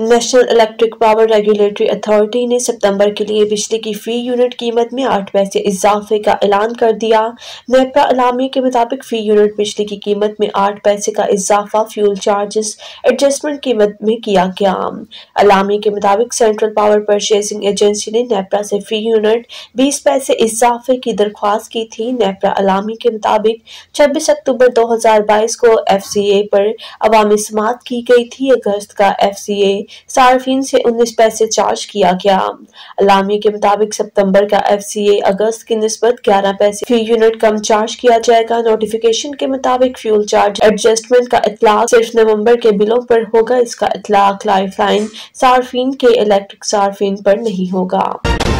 National electric power regulatory authority ने सितंबर के लिए बिजली की फी यूनिट कीमत में 8 पैसे इजाफे का ऐलान कर दिया। नेप्रा अलामी के मुताबिक फी यूनिट बिजली की कीमत में 8 पैसे का इजाफा फ्यूल चार्जेस एडजस्टमेंट कीमत में किया गया। अलामी के मुताबिक सेंट्रल पावर परचेसिंग एजेंसी ने नेप्रा से फी यूनिट 20 पैसे इजाफे की दरख्वास्त की थी। नेप्रा अलामी के मुताबिक 26 अक्टूबर 2022 को FCA पर अवामी समात की गई थी। अगस्त का FCA सार्फिन से 19 पैसे चार्ज किया गया। अलामी के मुताबिक सितंबर का FCA अगस्त की निस्बत 11 पैसे फी यूनिट कम चार्ज किया जाएगा। नोटिफिकेशन के मुताबिक फ्यूल चार्ज एडजस्टमेंट का इतलाक सिर्फ नवंबर के बिलों पर होगा। इसका इतलाक लाइफलाइन सार्फिन के इलेक्ट्रिक सार्फिन पर नहीं होगा।